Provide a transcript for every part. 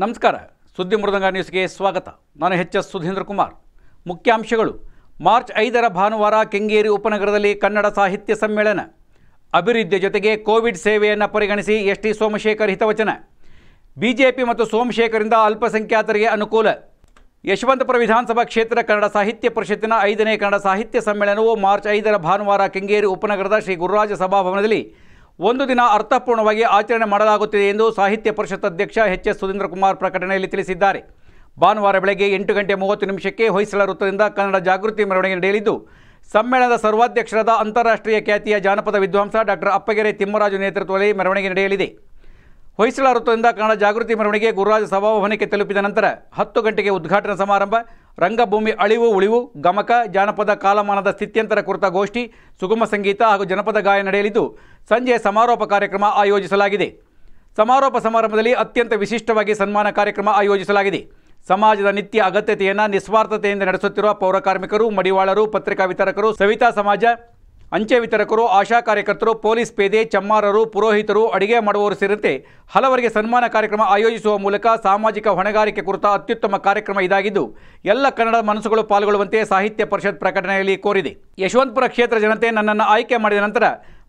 ನಮಸ್ಕಾರ ಸುದ್ದಿಮೃದಂಗ ನ್ಯೂಸ್ಗೆ ಸ್ವಾಗತ ನಾನು ಎಚ್.ಎಸ್ ಸುಧೀಂದ್ರ ಕುಮಾರ್ ಮುಖ್ಯಾಂಶಗಳು ಮಾರ್ಚ್ 5ರ ಭಾನುವಾರ ಕೆಂಗೇರಿ ಉಪನಗರದಲ್ಲಿ ಕನ್ನಡ ಸಾಹಿತ್ಯ ಸಮ್ಮೇಳನ ಅಭಿವೃದ್ಧಿ ಜೊತೆಗೆ ಕೋವಿಡ್ ಸೇವೆಯನ್ನು ಪರಿಗಣಿಸಿ ಎಸ್ ಟಿ ಸೋಮಶೇಖರ್ ಹಿತವಚನ ಬಿಜೆಪಿ ಮತ್ತು ಸೋಮಶೇಖರಿಂದ ಅಲ್ಪಸಂಖ್ಯಾತರಿಗೆ ಅನುಕೂಲ ಯಶವಂತಪುರ ವಿಧಾನಸಭಾ ಕ್ಷೇತ್ರ ಕನ್ನಡ ಸಾಹಿತ್ಯ ಪರಿಷತ್ತಿನ 5ನೇ ಕನ್ನಡ ಸಾಹಿತ್ಯ ಸಮ್ಮೇಳನವು ಮಾರ್ಚ್ 5ರ ಭಾನುವಾರ ಕೆಂಗೇರಿ ಉಪನಗರದ ಶ್ರೀ ಗುರುರಾಜ ಸಭಾ ಭವನದಲ್ಲಿ ಒಂದು ದಿನ ಅರ್ಥಪೂರ್ಣವಾಗಿ ಆಚರಣೆ ಮಾಡಲಾಗುತ್ತಿದೆ ಎಂದು ಸಾಹಿತ್ಯ ಪರಿಷತ್ ಅಧ್ಯಕ್ಷ ಎಚ್.ಎಸ್. ಸುಧೀಂದ್ರ ಕುಮಾರ್ ಪ್ರಕಟಣೆಯಲ್ಲಿ ತಿಳಿಸಿದ್ದಾರೆ. ಭಾನುವಾರ ಬೆಳಗ್ಗೆ 8:30 ಗಂಟೆಗೆ ಹೊಯ್ಸಳ ವೃತ್ತದಿಂದ ಕನ್ನಡ ಜಾಗೃತಿ ಮೆರವಣಿಗೆ ನಡೆಯಲಿದ್ದು ಸಮ್ಮೇಳನದ ಸರ್ವಾಧ್ಯಕ್ಷರಾದ ಅಂತಾರಾಷ್ಟ್ರೀಯ ಖ್ಯಾತಿಯ ಜಾನಪದ ವಿದ್ವಾಂಸ ಡಾಕ್ಟರ್ ಅಪ್ಪಗೆರೆ ತಿಮ್ಮರಾಜು ನೇತೃತ್ವದಲ್ಲಿ ಮೆರವಣಿಗೆ ನಡೆಯಲಿದೆ. ಹೊಯ್ಸಳ ವೃತ್ತದಿಂದ ಕನ್ನಡ ಜಾಗೃತಿ ಮೆರವಣಿಗೆ ಗುರುರಾಜ ಸಭಾಭವನಕ್ಕೆ ತಲುಪಿದ ನಂತರ 10 ಗಂಟೆಗೆ ಉದ್ಘಾಟನಾ ಸಮಾರಂಭ, ರಂಗಭೂಮಿ ಅಳಿವು ಉಳಿವು, ಗಮಕ, ಜಾನಪದ ಕಾಲಮಾನದ ಸ್ಥಿತ್ಯಂತರ ಕುರಿತ ಗೋಷ್ಠಿ, ಸುಗಮ ಸಂಗೀತ ಹಾಗೂ ಜನಪದ ಗಾಯ ನಡೆಯಲಿದ್ದು ಸಂಜೆ ಸಮಾರೋಪ ಕಾರ್ಯಕ್ರಮ ಆಯೋಜಿಸಲಾಗಿದೆ. ಸಮಾರೋಪ ಸಮಾರಂಭದಲ್ಲಿ ಅತ್ಯಂತ ವಿಶಿಷ್ಟವಾಗಿ ಸನ್ಮಾನ ಕಾರ್ಯಕ್ರಮ ಆಯೋಜಿಸಲಾಗಿದೆ. ಸಮಾಜದ ನಿತ್ಯ ಅಗತ್ಯತೆಯನ್ನು ನಿಸ್ವಾರ್ಥತೆಯಿಂದ ನಡೆಸುತ್ತಿರುವ ಪೌರಕಾರ್ಮಿಕರು, ಮಡಿವಾಳರು, ಪತ್ರಿಕಾ ವಿತರಕರು, ಸವಿತಾ ಸಮಾಜ, ಅಂಚೆ ವಿತರಕರು, ಆಶಾ ಕಾರ್ಯಕರ್ತರು, ಪೊಲೀಸ್ ಪೇದೆ, ಚಮ್ಮಾರರು, ಪುರೋಹಿತರು, ಅಡಿಗೆ ಮಾಡುವವರು ಸೇರಿದಂತೆ ಹಲವರಿಗೆ ಸನ್ಮಾನ ಕಾರ್ಯಕ್ರಮ ಆಯೋಜಿಸುವ ಮೂಲಕ ಸಾಮಾಜಿಕ ಹೊಣೆಗಾರಿಕೆ ಕುರಿತ ಅತ್ಯುತ್ತಮ ಕಾರ್ಯಕ್ರಮ ಇದಾಗಿದ್ದು ಎಲ್ಲ ಕನ್ನಡ ಮನಸ್ಸುಗಳು ಪಾಲ್ಗೊಳ್ಳುವಂತೆ ಸಾಹಿತ್ಯ ಪರಿಷತ್ ಪ್ರಕಟಣೆಯಲ್ಲಿ ಕೋರಿದೆ. ಯಶವಂತಪುರ ಕ್ಷೇತ್ರ ಜನತೆ ನನ್ನನ್ನು ಆಯ್ಕೆ ಮಾಡಿದ ನಂತರ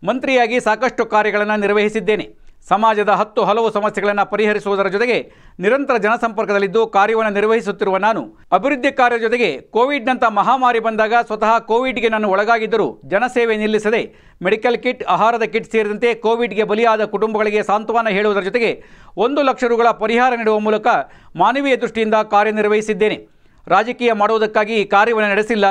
ಮಂತ್ರಿಯಾಗಿ ಸಾಕಷ್ಟು ಕಾರ್ಯಗಳನ್ನು ನಿರ್ವಹಿಸಿದ್ದೇನೆ. ಸಮಾಜದ 10 ಹಲವು ಸಮಸ್ಯೆಗಳನ್ನು ಪರಿಹರಿಸುವುದರ ಜೊತೆಗೆ ನಿರಂತರ ಜನಸಂಪರ್ಕದಲ್ಲಿದ್ದು ಕಾರ್ಯವನ್ನು ನಿರ್ವಹಿಸುತ್ತಿರುವ ನಾನು ಅಭಿವೃದ್ಧಿ ಕಾರ್ಯ ಜೊತೆಗೆ ಕೋವಿಡ್ನಂಥ ಮಹಾಮಾರಿ ಬಂದಾಗ ಸ್ವತಃ ಕೋವಿಡ್ಗೆ ನಾನು ಒಳಗಾಗಿದ್ದರೂ ಜನಸೇವೆ ನಿಲ್ಲಿಸದೆ ಮೆಡಿಕಲ್ ಕಿಟ್, ಆಹಾರದ ಕಿಟ್ ಸೇರಿದಂತೆ ಕೋವಿಡ್ಗೆ ಬಲಿಯಾದ ಕುಟುಂಬಗಳಿಗೆ ಸಾಂತ್ವನ ಹೇಳುವುದರ ಜೊತೆಗೆ 1 ಲಕ್ಷ ರೂಗಳ ಪರಿಹಾರ ನೀಡುವ ಮೂಲಕ ಮಾನವೀಯ ದೃಷ್ಟಿಯಿಂದ ಕಾರ್ಯನಿರ್ವಹಿಸಿದ್ದೇನೆ. ರಾಜಕೀಯ ಮಾಡುವುದಕ್ಕಾಗಿ ಈ ಕಾರ್ಯವನ್ನು ನಡೆಸಿಲ್ಲ.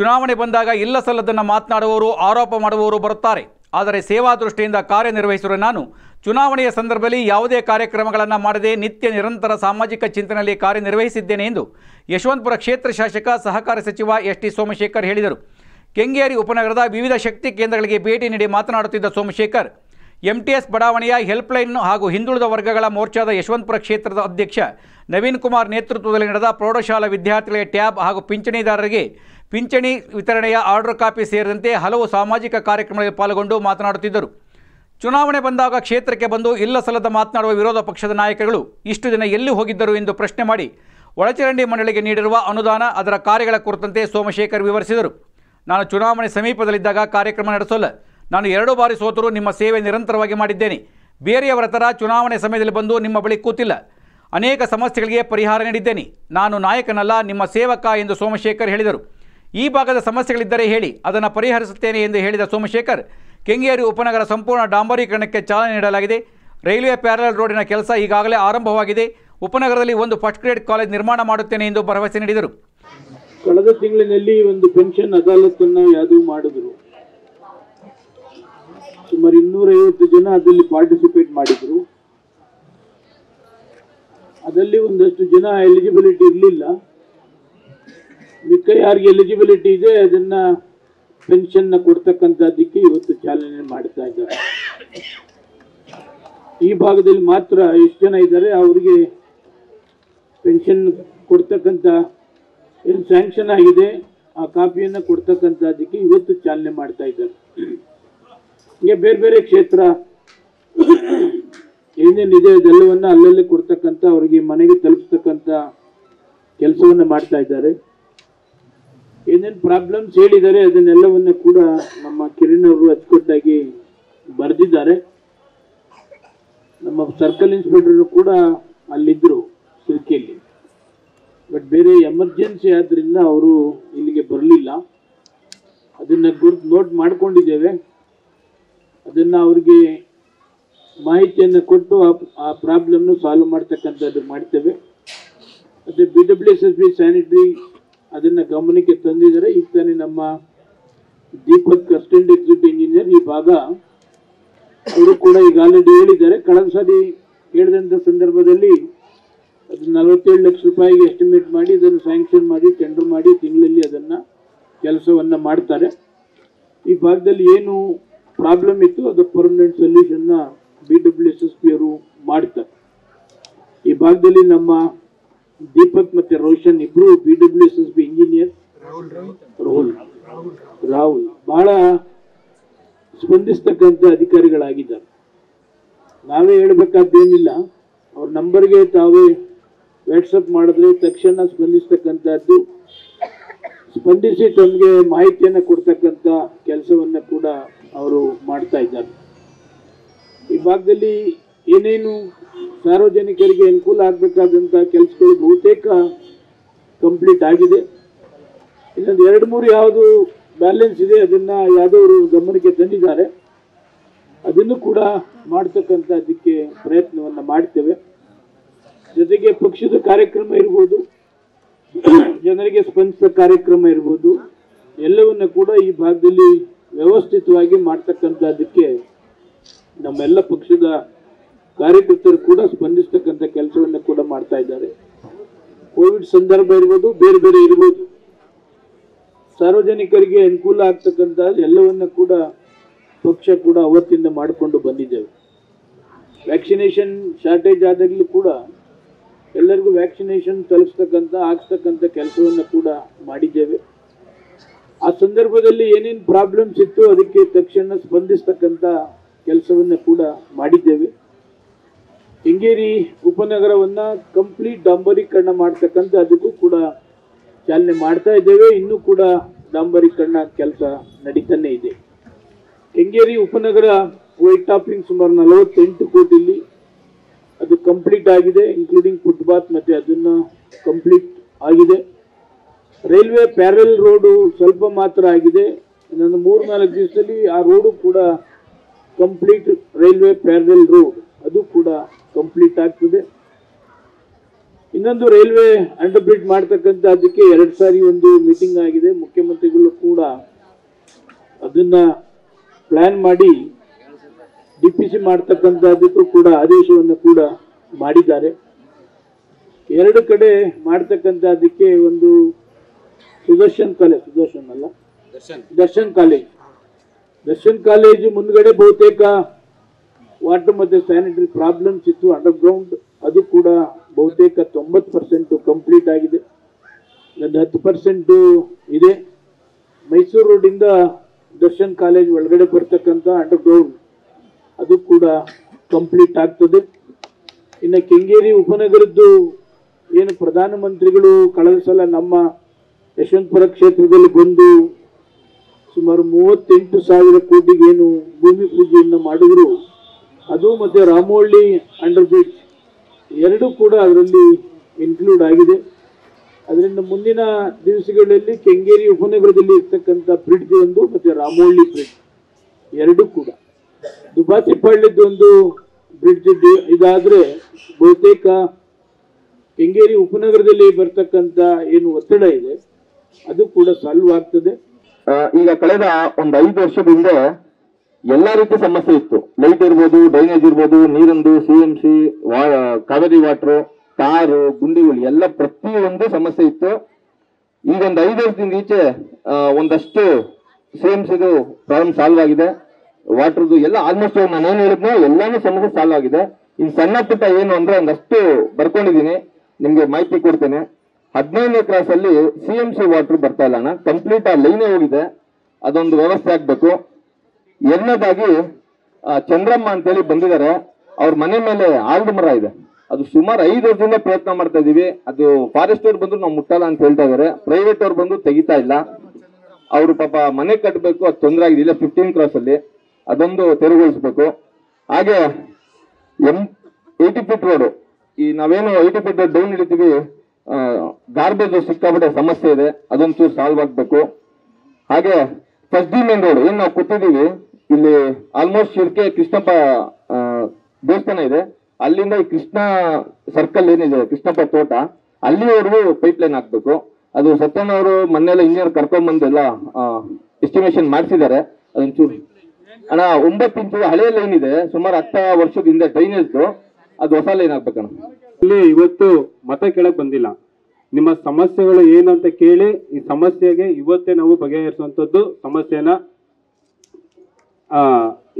ಚುನಾವಣೆ ಬಂದಾಗ ಇಲ್ಲ ಸಲ್ಲದನ್ನು ಮಾತನಾಡುವವರು, ಆರೋಪ ಮಾಡುವವರು ಬರುತ್ತಾರೆ. ಆದರೆ ಸೇವಾ ದೃಷ್ಟಿಯಿಂದ ಕಾರ್ಯನಿರ್ವಹಿಸಿರುವ ನಾನು ಚುನಾವಣೆಯ ಸಂದರ್ಭದಲ್ಲಿ ಯಾವುದೇ ಕಾರ್ಯಕ್ರಮಗಳನ್ನು ಮಾಡದೆ ನಿತ್ಯ ನಿರಂತರ ಸಾಮಾಜಿಕ ಚಿಂತನೆಯಲ್ಲಿ ಕಾರ್ಯನಿರ್ವಹಿಸಿದ್ದೇನೆ ಎಂದು ಯಶವಂತಪುರ ಕ್ಷೇತ್ರ ಶಾಸಕ ಸಹಕಾರ ಸಚಿವ ಎಸ್ ಟಿ ಸೋಮಶೇಖರ್ ಹೇಳಿದರು. ಕೆಂಗೇರಿ ಉಪನಗರದ ವಿವಿಧ ಶಕ್ತಿ ಕೇಂದ್ರಗಳಿಗೆ ಭೇಟಿ ನೀಡಿ ಮಾತನಾಡುತ್ತಿದ್ದ ಸೋಮಶೇಖರ್ ಎಂಟಿಎಸ್ ಬಡಾವಣೆಯ ಹೆಲ್ಪ್ಲೈನ್ ಹಾಗೂ ಹಿಂದುಳಿದ ವರ್ಗಗಳ ಮೋರ್ಚಾದ ಯಶವಂತಪುರ ಕ್ಷೇತ್ರದ ಅಧ್ಯಕ್ಷ ನವೀನ್ ಕುಮಾರ್ ನೇತೃತ್ವದಲ್ಲಿ ನಡೆದ ಪ್ರೌಢಶಾಲಾ ವಿದ್ಯಾರ್ಥಿಗಳ ಟ್ಯಾಬ್ ಹಾಗೂ ಪಿಂಚಣಿದಾರರಿಗೆ ಪಿಂಚಣಿ ವಿತರಣೆಯ ಆರ್ಡರ್ ಕಾಪಿ ಸೇರಿದಂತೆ ಹಲವು ಸಾಮಾಜಿಕ ಕಾರ್ಯಕ್ರಮಗಳಲ್ಲಿ ಪಾಲ್ಗೊಂಡು ಮಾತನಾಡುತ್ತಿದ್ದರು. ಚುನಾವಣೆ ಬಂದಾಗ ಕ್ಷೇತ್ರಕ್ಕೆ ಬಂದು ಇಲ್ಲ ಸಲ್ಲದ ಮಾತನಾಡುವ ವಿರೋಧ ಪಕ್ಷದ ನಾಯಕರುಗಳು ಇಷ್ಟು ದಿನ ಎಲ್ಲಿ ಹೋಗಿದ್ದರು ಎಂದು ಪ್ರಶ್ನೆ ಮಾಡಿ ಒಳಚರಂಡಿ ಮಂಡಳಿಗೆ ನೀಡಿರುವ ಅನುದಾನ, ಅದರ ಕಾರ್ಯಗಳ ಕುರಿತಂತೆ ಸೋಮಶೇಖರ್ ವಿವರಿಸಿದರು. ನಾನು ಚುನಾವಣೆ ಸಮೀಪದಲ್ಲಿದ್ದಾಗ ಕಾರ್ಯಕ್ರಮ ನಡೆಸೋಲ್ಲ. ನಾನು 2 ಬಾರಿ ಸೋತರೂ ನಿಮ್ಮ ಸೇವೆ ನಿರಂತರವಾಗಿ ಮಾಡಿದ್ದೇನೆ. ಬೇರೆಯವರ ಥರ ಚುನಾವಣೆ ಸಮಯದಲ್ಲಿ ಬಂದು ನಿಮ್ಮ ಬಳಿ ಕೂತಿಲ್ಲ. ಅನೇಕ ಸಮಸ್ಯೆಗಳಿಗೆ ಪರಿಹಾರ ನೀಡಿದ್ದೇನೆ. ನಾನು ನಾಯಕನಲ್ಲ, ನಿಮ್ಮ ಸೇವಕ ಎಂದು ಸೋಮಶೇಖರ್ ಹೇಳಿದರು. ಈ ಭಾಗದ ಸಮಸ್ಯೆಗಳಿದ್ದರೆ ಹೇಳಿ, ಅದನ್ನು ಪರಿಹರಿಸುತ್ತೇನೆ ಎಂದು ಹೇಳಿದ ಸೋಮಶೇಖರ್ ಕೆಂಗೇರಿ ಉಪನಗರ ಸಂಪೂರ್ಣ ಡಾಂಬರೀಕರಣಕ್ಕೆ ಚಾಲನೆ ನೀಡಲಾಗಿದೆ. ರೈಲ್ವೆ ಪ್ಯಾರಲಲ್ ರೋಡಿನ ಕೆಲಸ ಈಗಾಗಲೇ ಆರಂಭವಾಗಿದೆ. ಉಪನಗರದಲ್ಲಿ ಒಂದು ಫಸ್ಟ್ ಗ್ರೇಡ್ ಕಾಲೇಜ್ ನಿರ್ಮಾಣ ಮಾಡುತ್ತೇನೆ ಎಂದು ಭರವಸೆ ನೀಡಿದರು. ಕಳೆದ ತಿಂಗಳಿನಲ್ಲಿ ಒಂದು ಪೆನ್ಷನ್ ಅದಾಲತನ್ನು ಯಾವುದೂ ಮಾಡಿದ್ರು. ಸುಮಾರು 250 ಜನ ಅದರಲ್ಲಿ ಪಾರ್ಟಿಸಿಪೇಟ್ ಮಾಡಿದ್ರು. ಅದರಲ್ಲಿ ಒಂದಷ್ಟು ಜನ ಎಲಿಜಿಬಿಲಿಟಿ ಇರಲಿಲ್ಲ. ಮಿಕ್ಕ ಯಾರಿಗೆ ಎಲಿಜಿಬಿಲಿಟಿ ಇದೆ ಅದನ್ನು ಪೆನ್ಷನ್ನ ಕೊಡ್ತಕ್ಕಂಥದ್ದಕ್ಕೆ ಇವತ್ತು ಚಾಲನೆ ಮಾಡ್ತಾ ಇದ್ದಾರೆ. ಈ ಭಾಗದಲ್ಲಿ ಮಾತ್ರ ಎಷ್ಟು ಜನ ಇದ್ದಾರೆ ಅವರಿಗೆ ಪೆನ್ಷನ್ ಕೊಡ್ತಕ್ಕಂಥ ಏನು ಸ್ಯಾಂಕ್ಷನ್ ಆಗಿದೆ ಆ ಕಾಪಿಯನ್ನು ಕೊಡ್ತಕ್ಕಂಥದ್ದಕ್ಕೆ ಇವತ್ತು ಚಾಲನೆ ಮಾಡ್ತಾ ಇದ್ದಾರೆ. ಹೀಗೆ ಬೇರೆ ಬೇರೆ ಕ್ಷೇತ್ರ ಏನೇನಿದೆ ಅದೆಲ್ಲವನ್ನು ಅಲ್ಲಲ್ಲಿ ಕೊಡ್ತಕ್ಕಂಥ ಅವರಿಗೆ ಮನೆಗೆ ತಲುಪಿಸ್ತಕ್ಕಂಥ ಕೆಲಸವನ್ನು ಮಾಡ್ತಾ ಇದ್ದಾರೆ. ಏನೇನು ಪ್ರಾಬ್ಲಮ್ಸ್ ಹೇಳಿದ್ದಾರೆ ಅದನ್ನೆಲ್ಲವನ್ನು ಕೂಡ ನಮ್ಮ ಕಿರಣವರು ಅಚ್ಚುಕಟ್ಟಾಗಿ ಬರೆದಿದ್ದಾರೆ. ನಮ್ಮ ಸರ್ಕಲ್ ಇನ್ಸ್ಪೆಕ್ಟರ್ ಕೂಡ ಅಲ್ಲಿದ್ದರು ಸಿರ್ಕೆಯಲ್ಲಿ. ಬಟ್ ಬೇರೆ ಎಮರ್ಜೆನ್ಸಿ ಆದ್ದರಿಂದ ಅವರು ಇಲ್ಲಿಗೆ ಬರಲಿಲ್ಲ. ಅದನ್ನು ಗುರುತು ನೋಟ್ ಮಾಡಿಕೊಂಡಿದ್ದೇವೆ. ಅದನ್ನು ಅವರಿಗೆ ಮಾಹಿತಿಯನ್ನು ಕೊಟ್ಟು ಆ ಪ್ರಾಬ್ಲಮ್ನು ಸಾಲ್ವ್ ಮಾಡ್ತಕ್ಕಂಥದ್ದು ಮಾಡ್ತೇವೆ. ಮತ್ತು BWSSB ಸ್ಯಾನಿಟರಿ ಅದನ್ನು ಗಮನಕ್ಕೆ ತಂದಿದ್ದಾರೆ. ಈಗ ತಾನೇ ನಮ್ಮ ದೀಪಕ್ ಅಸಿಸ್ಟೆಂಟ್ ಎಕ್ಸಿಕ್ಯೂಟಿವ್ ಇಂಜಿನಿಯರ್ ಈ ಭಾಗ ಅವರು ಕೂಡ ಈಗ ಆಲ್ರೆಡಿ ಹೇಳಿದ್ದಾರೆ. ಕಳೆದ ಸಾರಿ ಹೇಳಿದಂಥ ಸಂದರ್ಭದಲ್ಲಿ ಅದು 47 ಲಕ್ಷ ರೂಪಾಯಿಗೆ ಎಸ್ಟಿಮೇಟ್ ಮಾಡಿ ಅದನ್ನು ಸ್ಯಾಂಕ್ಷನ್ ಮಾಡಿ ಟೆಂಡರ್ ಮಾಡಿ ತಿಂಗಳಲ್ಲಿ ಅದನ್ನು ಕೆಲಸವನ್ನು ಮಾಡ್ತಾರೆ. ಈ ಭಾಗದಲ್ಲಿ ಏನು ಪ್ರಾಬ್ಲಮ್ ಇತ್ತು ಅದು ಪರ್ಮನೆಂಟ್ ಸೊಲ್ಯೂಷನ್ನ BWSSB ಅವರು ಮಾಡ್ತಾರೆ. ಈ ಭಾಗದಲ್ಲಿ ನಮ್ಮ ದೀಪಕ್ ಮತ್ತು ರೋಷನ್ ಇಬ್ಬರು BWSSB ಇಂಜಿನಿಯರ್ ರಾಹುಲ್ ಬಹಳ ಸ್ಪಂದಿಸ್ತಕ್ಕಂಥ ಅಧಿಕಾರಿಗಳಾಗಿದ್ದಾರೆ. ನಾವೇ ಹೇಳಬೇಕಾದ್ದೇನಿಲ್ಲ, ಅವ್ರ ನಂಬರ್ಗೆ ತಾವೇ ವಾಟ್ಸಪ್ ಮಾಡಿದ್ರೆ ತಕ್ಷಣ ಸ್ಪಂದಿಸತಕ್ಕಂತದ್ದು, ಸ್ಪಂದಿಸಿ ತಮಗೆ ಮಾಹಿತಿಯನ್ನು ಕೊಡ್ತಕ್ಕಂತ ಕೆಲಸವನ್ನ ಕೂಡ ಅವರು ಮಾಡ್ತಾ ಇದ್ದಾರೆ. ಈ ಭಾಗದಲ್ಲಿ ಏನೇನು ಸಾರ್ವಜನಿಕರಿಗೆ ಅನುಕೂಲ ಆಗಬೇಕಾದಂತ ಕೆಲಸಗಳು ಬಹುತೇಕ ಕಂಪ್ಲೀಟ್ ಆಗಿದೆ. ಇನ್ನೊಂದು ಎರಡು ಮೂರು ಯಾವುದು ಬ್ಯಾಲೆನ್ಸ್ ಇದೆ ಅದನ್ನ ಯಾದವರು ಗಮನಕ್ಕೆ ತಂದಿದ್ದಾರೆ, ಅದನ್ನು ಕೂಡ ಮಾಡತಕ್ಕಂಥದ್ದಕ್ಕೆ ಪ್ರಯತ್ನವನ್ನು ಮಾಡ್ತೇವೆ. ಜೊತೆಗೆ ಪಕ್ಷದ ಕಾರ್ಯಕ್ರಮ ಇರಬಹುದು, ಜನರಿಗೆ ಸ್ಪಂದಿಸಿದ ಕಾರ್ಯಕ್ರಮ ಇರಬಹುದು, ಎಲ್ಲವನ್ನ ಕೂಡ ಈ ಭಾಗದಲ್ಲಿ ವ್ಯವಸ್ಥಿತವಾಗಿ ಮಾಡ್ತಕ್ಕಂಥದ್ದಕ್ಕೆ ನಮ್ಮೆಲ್ಲ ಪಕ್ಷದ ಕಾರ್ಯಕರ್ತರು ಕೂಡ ಸ್ಪಂದಿಸತಕ್ಕಂಥ ಕೆಲಸವನ್ನು ಕೂಡ ಮಾಡ್ತಾ ಇದ್ದಾರೆ. ಕೋವಿಡ್ ಸಂದರ್ಭ ಇರ್ಬೋದು, ಬೇರೆ ಬೇರೆ ಇರ್ಬೋದು, ಸಾರ್ವಜನಿಕರಿಗೆ ಅನುಕೂಲ ಆಗ್ತಕ್ಕಂಥ ಎಲ್ಲವನ್ನ ಕೂಡ ಪಕ್ಷ ಕೂಡ ಅವತ್ತಿಂದ ಮಾಡಿಕೊಂಡು ಬಂದಿದ್ದೇವೆ. ವ್ಯಾಕ್ಸಿನೇಷನ್ ಶಾರ್ಟೇಜ್ ಆದಾಗಲೂ ಕೂಡ ಎಲ್ಲರಿಗೂ ವ್ಯಾಕ್ಸಿನೇಷನ್ ತಲುಪಿಸ್ತಕ್ಕಂಥ ಹಾಕ್ಸ್ತಕ್ಕಂಥ ಕೆಲಸವನ್ನು ಕೂಡ ಮಾಡಿದ್ದೇವೆ. ಆ ಸಂದರ್ಭದಲ್ಲಿ ಏನೇನು ಪ್ರಾಬ್ಲಮ್ಸ್ ಇತ್ತು ಅದಕ್ಕೆ ತಕ್ಷಣ ಸ್ಪಂದಿಸ್ತಕ್ಕಂಥ ಕೆಲಸವನ್ನು ಕೂಡ ಮಾಡಿದ್ದೇವೆ. ಕೆಂಗೇರಿ ಉಪನಗರವನ್ನು ಕಂಪ್ಲೀಟ್ ಡಾಂಬರೀಕರಣ ಮಾಡ್ತಕ್ಕಂಥ ಅದಕ್ಕೂ ಕೂಡ ಚಾಲನೆ ಮಾಡ್ತಾ ಇದ್ದೇವೆ. ಇನ್ನೂ ಕೂಡ ಡಾಂಬರೀಕರಣ ಕೆಲಸ ನಡೀತಾನೆ ಇದೆ. ಕೆಂಗೇರಿ ಉಪನಗರ ವೈಟ್ ಟಾಪಿಂಗ್ ಸುಮಾರು 48 ಕೋಟಿಲಿ ಅದು ಕಂಪ್ಲೀಟ್ ಆಗಿದೆ, ಇನ್ಕ್ಲೂಡಿಂಗ್ ಫುಟ್ಪಾತ್ ಮತ್ತು ಅದನ್ನು ಕಂಪ್ಲೀಟ್ ಆಗಿದೆ. ರೈಲ್ವೆ ಪ್ಯಾರಲ್ ರೋಡು ಸ್ವಲ್ಪ ಮಾತ್ರ ಆಗಿದೆ, ಇನ್ನೊಂದು 3-4 ದಿವಸದಲ್ಲಿ ಆ ರೋಡು ಕೂಡ ಕಂಪ್ಲೀಟ್, ರೈಲ್ವೆ ಪ್ಯಾರಲ್ ರೋಡ್ ಅದು ಕೂಡ ಕಂಪ್ಲೀಟ್ ಆಗ್ತದೆ. ಇನ್ನೊಂದು ರೈಲ್ವೆ ಅಂಡರ್ ಬ್ರಿಡ್ಜ್ ಮಾಡ್ತಕ್ಕಂಥ ಅದಕ್ಕೆ 2 ಸಾರಿ ಒಂದು ಮೀಟಿಂಗ್ ಆಗಿದೆ. ಮುಖ್ಯಮಂತ್ರಿಗಳು ಕೂಡ ಅದನ್ನು ಪ್ಲ್ಯಾನ್ ಮಾಡಿ DPC ಮಾಡ್ತಕ್ಕಂಥ ಅದಕ್ಕೂ ಕೂಡ ಆದೇಶವನ್ನು ಕೂಡ ಮಾಡಿದ್ದಾರೆ. 2 ಕಡೆ ಮಾಡ್ತಕ್ಕಂಥ ಅದಕ್ಕೆ ಒಂದು ದರ್ಶನ್ ಕಾಲೇಜ್ ಮುಂದ್ಗಡೆ ಬಹುತೇಕ ವಾಟರ್ ಮತ್ತು ಸ್ಯಾನಿಟರಿ ಪ್ರಾಬ್ಲಮ್ಸ್ ಇತ್ತು ಅಂಡರ್ ಗ್ರೌಂಡ್, ಅದು ಕೂಡ ಬಹುತೇಕ 90% ಕಂಪ್ಲೀಟ್ ಆಗಿದೆ. 10% ಇದೆ. ಮೈಸೂರು ರೋಡಿಂದ ದರ್ಶನ್ ಕಾಲೇಜ್ ಒಳಗಡೆ ಬರ್ತಕ್ಕಂಥ ಅಂಡರ್ ಗ್ರೌಂಡ್ ಅದು ಕೂಡ ಕಂಪ್ಲೀಟ್ ಆಗ್ತದೆ. ಇನ್ನು ಕೆಂಗೇರಿ ಉಪನಗರದ್ದು ಏನು ಪ್ರಧಾನಮಂತ್ರಿಗಳು ಕಳೆದ ಸಲ ನಮ್ಮ ಯಶವಂತಪುರ ಕ್ಷೇತ್ರದಲ್ಲಿ ಬಂದು ಸುಮಾರು 38,000 ಕೋಟಿಗೆ ಏನು ಭೂಮಿ ಪೂಜೆಯನ್ನು ಮಾಡಿದ್ರು, ಅದು ಮತ್ತು ರಾಮೋಳ್ಳಿ ಅಂಡರ್ ಬ್ರಿಡ್ಜ್ 2 ಕೂಡ ಅದರಲ್ಲಿ ಇನ್ಕ್ಲೂಡ್ ಆಗಿದೆ. ಅದರಿಂದ ಮುಂದಿನ ದಿವಸಗಳಲ್ಲಿ ಕೆಂಗೇರಿ ಉಪನಗರದಲ್ಲಿ ಇರ್ತಕ್ಕಂಥ ಬ್ರಿಡ್ಜ್ ಒಂದು ಮತ್ತು ರಾಮೋಳ್ಳಿ ಬ್ರಿಡ್ಜ್ 2 ಕೂಡ, ದುಬಾತಿಪಾಳ್ಯದೊಂದು ಬ್ರಿಡ್ಜ್ ಇದಾದರೆ ಬಹುತೇಕ ಕೆಂಗೇರಿ ಉಪನಗರದಲ್ಲಿ ಬರ್ತಕ್ಕಂಥ ಏನು ಒತ್ತಡ ಇದೆ ಅದು ಕೂಡ ಸಾಲ್ವ್ ಆಗ್ತದೆ. ಈಗ ಕಳೆದ ಒಂದು 5 ವರ್ಷದ ಹಿಂದೆ ಎಲ್ಲಾ ರೀತಿ ಸಮಸ್ಯೆ ಇತ್ತು, ಲೈಟ್ ಇರ್ಬೋದು, ಡ್ರೈನೇಜ್ ಇರ್ಬೋದು, ನೀರಿಂದು, CMC, ಕಾವೇರಿ ವಾಟರ್, ಟಾರು, ಗುಂಡಿಗಳು ಎಲ್ಲ ಪ್ರತಿಯೊಂದು ಸಮಸ್ಯೆ ಇತ್ತು. ಈಗ ಒಂದು 5 ವರ್ಷದಿಂದ ಈಚೆ ಒಂದಷ್ಟು CMCದು ಪ್ರಾಬ್ಲಮ್ ಸಾಲ್ವ್ ಆಗಿದೆ, ವಾಟರ್ದು ಎಲ್ಲ ಆಲ್ಮೋಸ್ಟ್ ನಾನೇನು ಹೇಳಿದ್ನೋ ಎಲ್ಲಾನು ಸಮಸ್ಯೆ ಸಾಲ್ವ್ ಆಗಿದೆ. ಇನ್ ಸಣ್ಣ ಪುಟ್ಟ ಏನು ಅಂದ್ರೆ ಒಂದಷ್ಟು ಬರ್ಕೊಂಡಿದ್ದೀನಿ, ನಿಮ್ಗೆ ಮಾಹಿತಿ ಕೊಡ್ತೇನೆ. 15ನೇ ಕ್ರಾಸ್ ಅಲ್ಲಿ CMC ವಾಟರ್ ಬರ್ತಾ ಇಲ್ಲ ಅಣ್ಣ, ಕಂಪ್ಲೀಟ್ ಆ ಲೈನೇ ಹೋಗಿದೆ, ಅದೊಂದು ವ್ಯವಸ್ಥೆ ಆಗ್ಬೇಕು. 2ನೇದಾಗಿ ಚಂದ್ರಮ್ಮ ಅಂತೇಳಿ ಬಂದಿದ್ದಾರೆ, ಅವ್ರ ಮನೆ ಮೇಲೆ ಆಲ್ದ ಮರ ಇದೆ, ಅದು ಸುಮಾರು 5 ವರ್ಷದಿಂದ ಪ್ರಯತ್ನ ಮಾಡ್ತಾ ಇದೀವಿ. ಅದು ಫಾರೆಸ್ಟ್ ಅವ್ರು ಬಂದ್ರು ನಾವು ಮುಟ್ಟಲ್ಲ ಅಂತ ಹೇಳ್ತಾ ಇದಾರೆ, ಪ್ರೈವೇಟ್ ಅವ್ರು ಬಂದು ತೆಗಿತಾ ಇಲ್ಲ. ಅವರು ಪಾಪ ಮನೆ ಕಟ್ಟಬೇಕು, ಅದು ತೊಂದರೆ ಆಗಿದಿಲ್ಲ. 15ನೇ ಕ್ರಾಸ್ ಅಲ್ಲಿ ಅದೊಂದು ತೆರವುಗೊಳಿಸ್ಬೇಕು. ಹಾಗೆ 80 ಫೀಟ್ ರೋಡು, ಈ ನಾವೇನು 80 ಫೀಟ್ ರೋಡ್ ಡೌನ್ ಹಿಡಿತೀವಿ, ಗಾರ್ಬೇಜ್ ಸಿಕ್ಕಾಬಿಟ್ಟೆ ಸಮಸ್ಯೆ ಇದೆ, ಅದೊಂದು ಚೂರು ಸಾಲ್ವ್ ಆಗ್ಬೇಕು. ಹಾಗೆ ಫಸ್ಟ್ ಮೇನ್ ರೋಡ್ ಏನ್ ನಾವು ಕೂತಿದ್ದೀವಿ, ಇಲ್ಲಿ ಆಲ್ಮೋಸ್ಟ್ ಶಿರ್ಕೆ ಕೃಷ್ಣಪ್ಪ ದೇವಸ್ಥಾನ ಇದೆ, ಅಲ್ಲಿಂದ ಈ ಕೃಷ್ಣ ಸರ್ಕಲ್ ಏನಿದೆ ಕೃಷ್ಣಪ್ಪ ತೋಟ ಅಲ್ಲಿವರೆಗೂ ಪೈಪ್ ಲೈನ್ ಹಾಕ್ಬೇಕು. ಅದು ಸತ್ಯನವರು ಮೊನ್ನೆಲ್ಲ ಇಂಜಿನಿಯರ್ ಕರ್ಕೊಂಡ್ ಬಂದೆಲ್ಲ ಎಸ್ಟಿಮೇಶನ್ ಮಾಡಿಸಿದ್ದಾರೆ. ಅದೊಂಚೂರು ಅಣ್ಣ, 9 ಇಂಚು ಹಳೆ ಲೈನ್ ಇದೆ, ಸುಮಾರು 10 ವರ್ಷದ ಹಿಂದೆ ಡ್ರೈನೇಜ್, ಅದು ಹೊಸ ಲೈನ್ ಆಗ್ಬೇಕಣ್ಣ. ಇಲ್ಲಿ ಇವತ್ತು ಮತ ಕೇಳಕ್ ಬಂದಿಲ್ಲ, ನಿಮ್ಮ ಸಮಸ್ಯೆಗಳು ಏನಂತ ಕೇಳಿ ಈ ಸಮಸ್ಯೆಗೆ ಇವತ್ತೇ ನಾವು ಬಗೆಹರಿಸುವಂಥದ್ದು, ಸಮಸ್ಯೆನ